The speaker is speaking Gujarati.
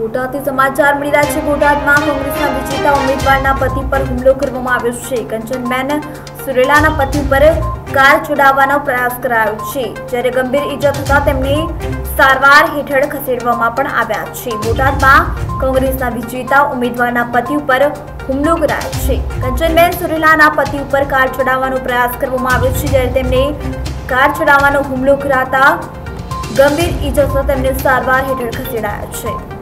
બોટાદથી સમાચાર મળી રહ્યા છે। બોટાદમાં કોંગ્રેસના વિજેતા ઉમેદવારના પતિ પર હુમલો કરવામાં આવ્યો છે। કંચનબેન સુરેલાના પતિ પર કાર છોડાવવાનો પ્રયાસ કરાયો છે, જ્યારે ગંભીર ઈજા થતા તેમને સારવાર હેઠળ ખસેડવામાં પણ આવ્યા છે। બોટાદમાં કોંગ્રેસના વિજેતા ઉમેદવારના પતિ ઉપર હુમલો કરાયો છે। કંચનબેન સુરેલાના પતિ ઉપર કાર છોડાવવાનો પ્રયાસ કરવામાં આવ્યો છે, જ્યારે તેમને કાર છોડાવવાનો હુમલો કરાતા ગંભીર ઈજા થતા તેમને સારવાર હેઠળ ખસેડાયા છે।